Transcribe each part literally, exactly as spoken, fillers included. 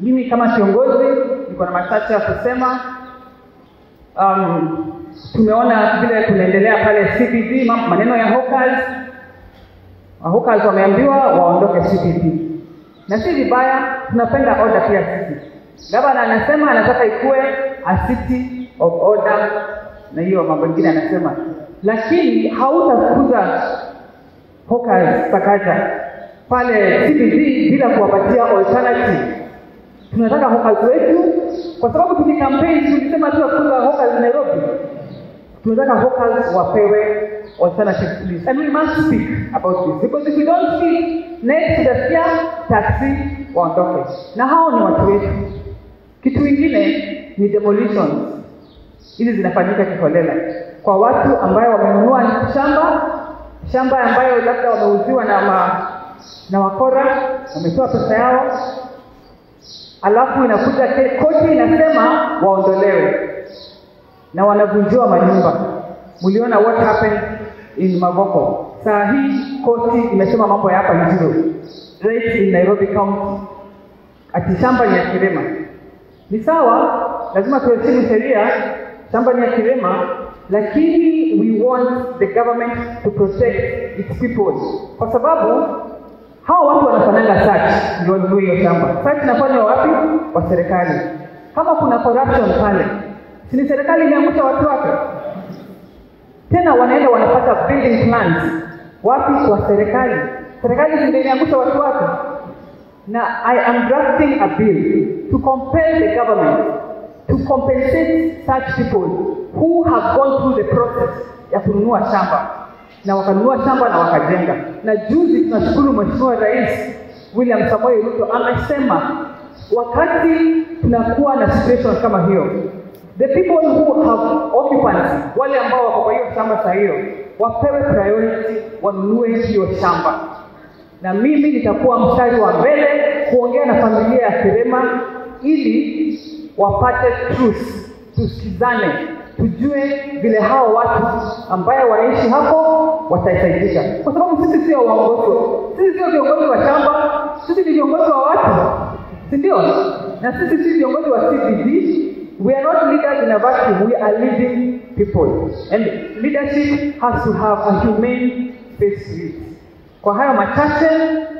Mimi kama kiongozi niko na machache ya kusema. Um, tumeona vile tunaendelea pale C P G, maneno ya hawkers. Hawkers wameambiwa waondoke C P G. Na si vibaya, tunapenda order pia sisi. Gavana anasema anataka ikue a city of order na hiyo mambo mengine anasema. Lakini hautakuza hawkers sakata pale C P G bila kuwapatia alternative. Tunataka hawkers wetu, kwa sababu kwenye campaign tulisema tu kuwa hawkers Nairobi. Tunataka hawkers wapewe alternative police. And we must speak about this, because if we don't speak, next tutasikia taxi waondoke. Na hao ni watu wetu. Kitu kingine ni demolitions. Hizi zinafanyika kiholela kwa watu ambao wamenunua shamba, shamba ambayo labda wameuziwa na ma, na wakora, wametoa pesa yao. Alafu inakuja koti inasema waondolewe na wanavunjua manyumba. Muliona what happened in Magoko. Saa hii koti imesema mambo ya hapa ndio right in Nairobi county ati shamba ya Kirema ni sawa, lazima tuweke sheria shamba ya Kirema, lakini we want the government to protect its people, kwa sababu hao watu wanafanana search ndio ndio hiyo shamba. Search inafanywa wapi? Kwa serikali. Kama kuna corruption pale, si serikali inaamsha watu wake? Tena wanaenda wanapata building plans wapi? Kwa serikali. Serikali ndio inaamsha watu wake. Na I am drafting a bill to compel the government to compensate such people who have gone through the process ya kununua shamba. Na wakanunua shamba na wakajenga. Na juzi tunashukuru Mheshimiwa Rais William Samboi Ruto amesema wakati tunakuwa na situation kama hiyo, the people who have occupants, wale ambao wako kwa hiyo shamba saa hiyo, wapewe priority, wanunue hiyo shamba. Na mimi nitakuwa mstari wa mbele kuongea na familia ya Kirema ili wapate truth, tusikizane, tujue vile hao watu ambao wanaishi hapo wataitaidika. Kwa sababu sisi sio waongozi. Sisi sio viongozi wa shamba, sisi ni viongozi wa watu. Si ndio? Na sisi sio viongozi wa C P G. We are not leaders in a vacuum, we are leading people. And leadership has to have a humane face. Kwa hayo machache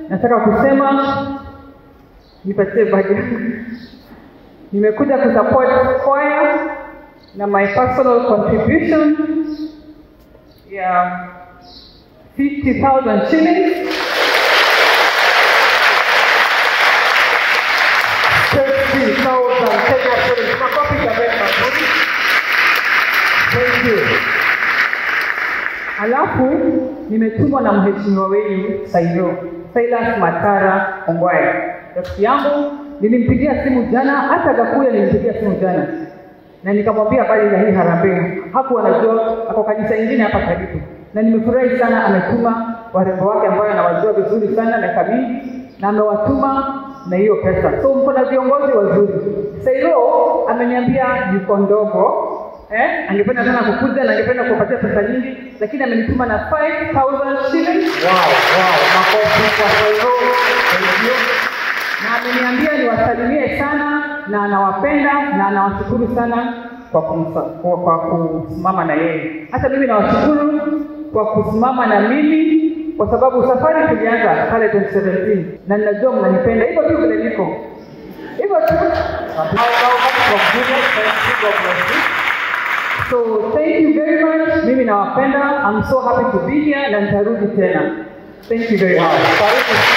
nataka kusema nipatie baadhi. Nimekuja kusupport choir na my personal contribution. Yeah. fifty thousand shillings. Thank you. Alafu nimetumwa na mheshimiwa wenu Seilo, Silas Matara Ongwe. Rafiki yangu nilimpigia simu jana, hata gakuya nilimpigia simu jana. Na nikamwambia bali na hii harambee. Hapo anajua ako kanisa nyingine hapa karibu. Na nimefurahi sana ametuma warembo wake ambao anawajua vizuri sana na kamili, na amewatuma na hiyo pesa. So mko na viongozi wazuri. Seilo ameniambia yuko ndogo, eh, angependa sana kukuza na angependa kupatia pesa nyingi, lakini amenituma na five thousand shillings. Wow, wow, makofi kwa Seilo. Thank you. Na ameniambia niwasalimie sana na anawapenda na anawashukuru sana kwa kumsa, kwa, kwa kusimama na yeye. Hata mimi nawashukuru kwa kusimama na mimi, kwa sababu safari tulianza pale twenty seventeen na ninajua mnanipenda hivyo tu vile niko. Hivyo tu. So thank you very much. Mimi nawapenda. I'm so happy to be here na nitarudi tena. Thank you very much.